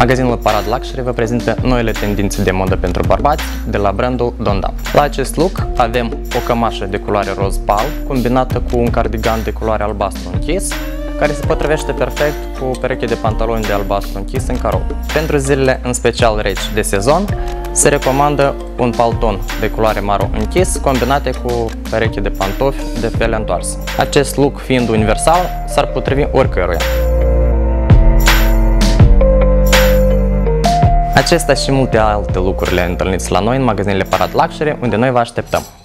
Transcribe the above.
Magazinul Parad Luxury vă prezintă noile tendințe de modă pentru bărbați de la brandul Dondup. La acest look avem o cămașă de culoare roz pal combinată cu un cardigan de culoare albastru închis, care se potrivește perfect cu o pereche de pantaloni de albastru închis în carou. Pentru zilele în special reci de sezon, se recomandă un palton de culoare maro închis, combinate cu pereche de pantofi de pele întoarsă. Acest look fiind universal, s-ar potrivi oricăruia. Acesta și multe alte lucruri le întâlniți la noi în magazinele Parad Luxury, unde noi vă așteptăm.